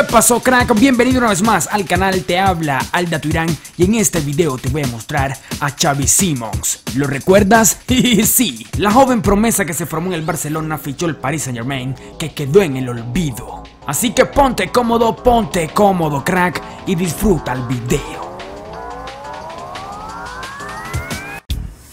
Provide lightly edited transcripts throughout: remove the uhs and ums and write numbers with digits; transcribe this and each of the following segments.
¿Qué pasó, crack? Bienvenido una vez más al canal, te habla Alda Tuirán y en este video te voy a mostrar a Xavi Simons. ¿Lo recuerdas? Sí, la joven promesa que se formó en el Barcelona fichó el Paris Saint Germain, que quedó en el olvido. Así que ponte cómodo, crack, y disfruta el video.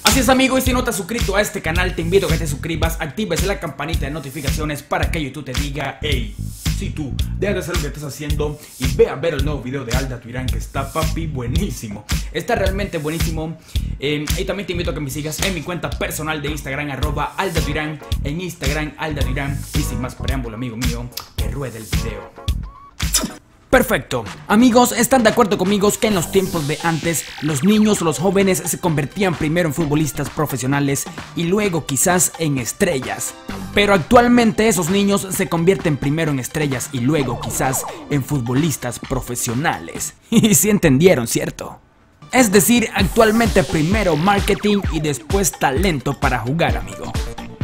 Así es, amigo, y si no te has suscrito a este canal te invito a que te suscribas, actives la campanita de notificaciones para que YouTube te diga: hey, si tú, deja de hacer lo que estás haciendo y ve a ver el nuevo video de Alda Tuirán, que está, papi, buenísimo. Está realmente buenísimo. Y también te invito a que me sigas en mi cuenta personal de Instagram, @AldaTuirán, en Instagram, Alda Tuirán. Y sin más preámbulo, amigo mío, que ruede el video. Perfecto. Amigos, ¿están de acuerdo conmigo que en los tiempos de antes los niños, los jóvenes se convertían primero en futbolistas profesionales y luego quizás en estrellas? Pero actualmente esos niños se convierten primero en estrellas y luego quizás en futbolistas profesionales. Y sí entendieron, ¿cierto? Es decir, actualmente primero marketing y después talento para jugar, amigo.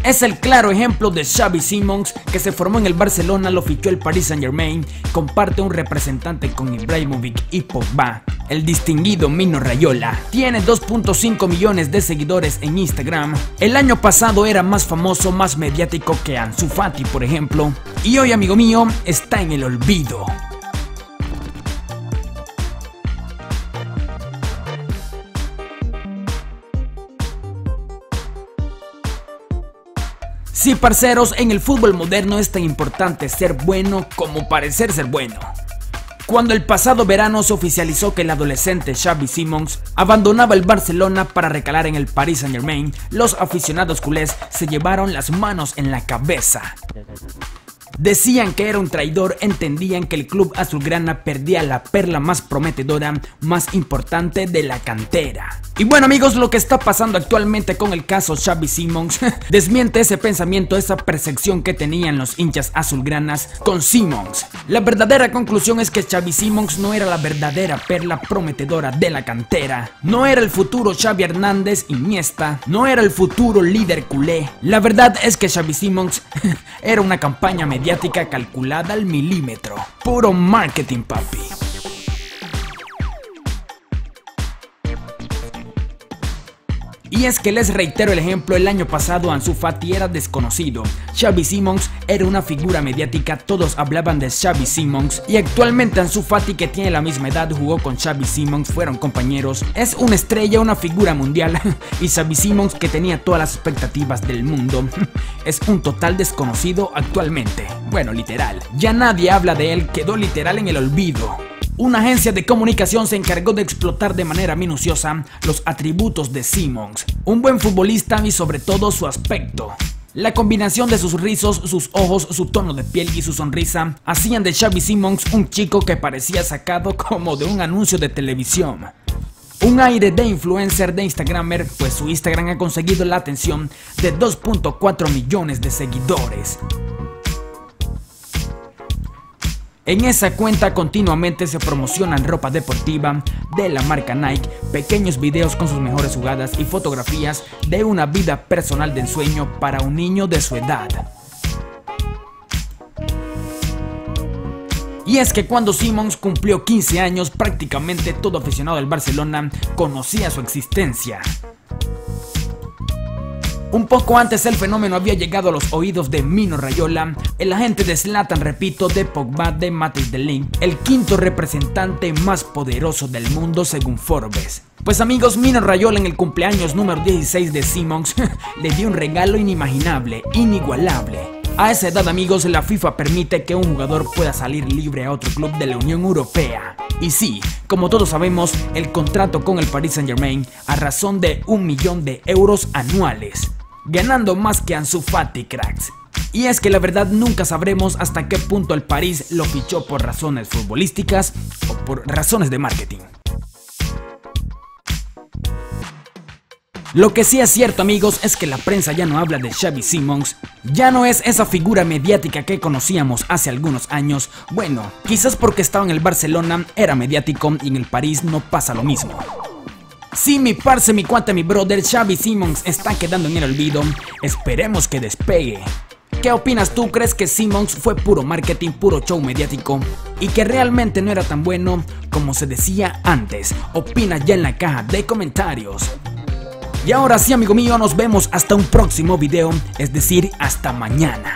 Es el claro ejemplo de Xavi Simons, que se formó en el Barcelona, lo fichó el Paris Saint Germain, comparte un representante con Ibrahimovic y Pogba. El distinguido Mino Raiola tiene 2.5 millones de seguidores en Instagram. El año pasado era más famoso, más mediático que Ansu Fati, por ejemplo. Y hoy, amigo mío, está en el olvido. Sí, parceros, en el fútbol moderno es tan importante ser bueno como parecer ser bueno. Cuando el pasado verano se oficializó que el adolescente Xavi Simons abandonaba el Barcelona para recalar en el Paris Saint Germain, los aficionados culés se llevaron las manos en la cabeza. Decían que era un traidor, entendían que el club azulgrana perdía la perla más prometedora, más importante de la cantera. Y bueno, amigos, lo que está pasando actualmente con el caso Xavi Simons desmiente ese pensamiento, esa percepción que tenían los hinchas azulgranas con Simons. La verdadera conclusión es que Xavi Simons no era la verdadera perla prometedora de la cantera. No era el futuro Xavi Hernández, Iniesta. No era el futuro líder culé. La verdad es que Xavi Simons era una campaña mediática calculada al milímetro. Puro marketing, papi. Y es que les reitero el ejemplo, el año pasado Ansu Fati era desconocido, Xavi Simons era una figura mediática, todos hablaban de Xavi Simons, y actualmente Ansu Fati, que tiene la misma edad, jugó con Xavi Simons, fueron compañeros, es una estrella, una figura mundial, y Xavi Simons, que tenía todas las expectativas del mundo, es un total desconocido actualmente. Bueno, literal, ya nadie habla de él, quedó literal en el olvido. Una agencia de comunicación se encargó de explotar de manera minuciosa los atributos de Simons, un buen futbolista y sobre todo su aspecto. La combinación de sus rizos, sus ojos, su tono de piel y su sonrisa hacían de Xavi Simons un chico que parecía sacado como de un anuncio de televisión. Un aire de influencer, de instagramer, pues su Instagram ha conseguido la atención de 2.4 millones de seguidores. En esa cuenta continuamente se promocionan ropa deportiva de la marca Nike, pequeños videos con sus mejores jugadas y fotografías de una vida personal de ensueño para un niño de su edad. Y es que cuando Simons cumplió 15 años, prácticamente todo aficionado del Barcelona conocía su existencia. Un poco antes el fenómeno había llegado a los oídos de Mino Raiola, el agente de Zlatan, repito, de Pogba, de de Ligt, el quinto representante más poderoso del mundo según Forbes. Pues, amigos, Mino Raiola en el cumpleaños número 16 de Simons le dio un regalo inimaginable, inigualable. A esa edad, amigos, la FIFA permite que un jugador pueda salir libre a otro club de la Unión Europea. Y sí, como todos sabemos, el contrato con el Paris Saint Germain a razón de 1 millón de euros anuales, ganando más que Ansu Fati, cracks. Y es que la verdad nunca sabremos hasta qué punto el París lo fichó por razones futbolísticas o por razones de marketing. Lo que sí es cierto, amigos, es que la prensa ya no habla de Xavi Simons, ya no es esa figura mediática que conocíamos hace algunos años. Bueno, quizás porque estaba en el Barcelona, era mediático, y en el París no pasa lo mismo. Sí, mi parce, mi cuate, mi brother, Xavi Simons está quedando en el olvido. Esperemos que despegue. ¿Qué opinas tú? ¿Crees que Simons fue puro marketing, puro show mediático y que realmente no era tan bueno como se decía antes? Opina ya en la caja de comentarios. Y ahora sí, amigo mío, nos vemos hasta un próximo video, es decir, hasta mañana.